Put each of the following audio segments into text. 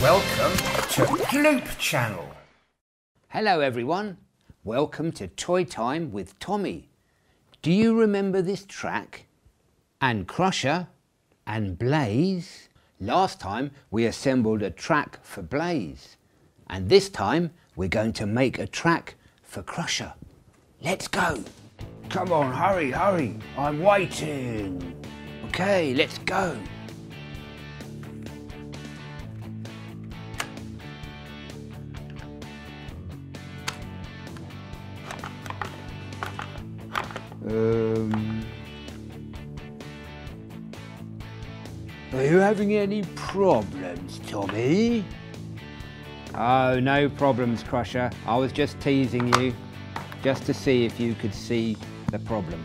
Welcome to Ploop Channel. Hello everyone, welcome to Toy Time with Tommy. Do you remember this track? And Crusher and Blaze? Last time we assembled a track for Blaze, and this time we're going to make a track for Crusher. Let's go! Come on, hurry, hurry, I'm waiting. Okay, let's go. Are you having any problems, Tommy? Oh, no problems, Crusher. I was just teasing you, just to see if you could see the problem.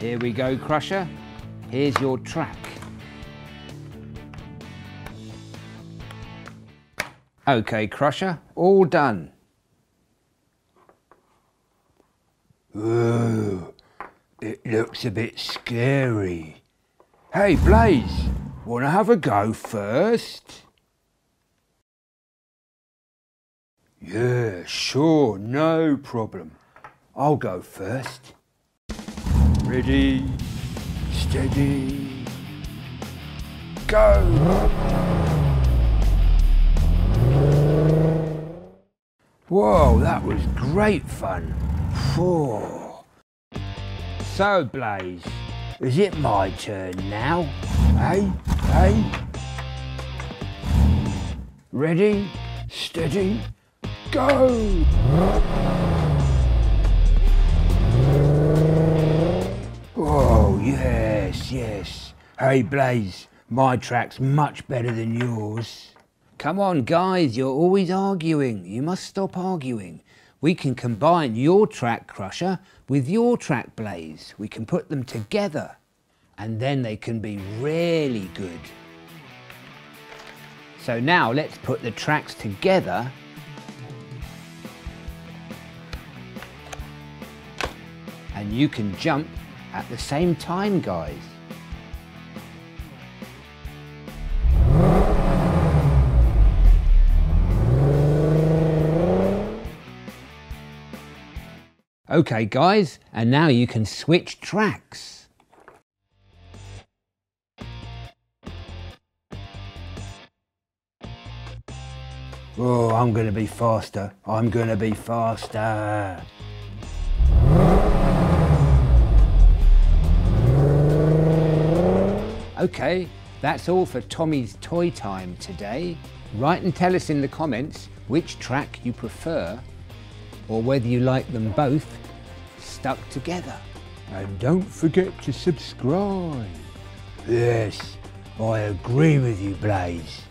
Here we go, Crusher. Here's your track. Okay, Crusher, all done. Ooh, it looks a bit scary. Hey, Blaze, wanna have a go first? Yeah, sure, no problem. I'll go first. Ready, steady, go! Whoa, that was great fun. Whoa. So, Blaze, is it my turn now? Hey? Ready, steady, go! Oh, yes, yes. Hey, Blaze, my track's much better than yours. Come on, guys, you're always arguing. You must stop arguing. We can combine your track, Crusher, with your track, Blaze. We can put them together, and then they can be really good. So now let's put the tracks together. And you can jump at the same time, guys. Okay, guys, and now you can switch tracks. Oh, I'm gonna be faster. I'm gonna be faster. Okay, that's all for Tommy's Toy Time today. Write and tell us in the comments which track you prefer, or whether you like them both stuck together. And don't forget to subscribe. Yes, I agree with you, Blaze.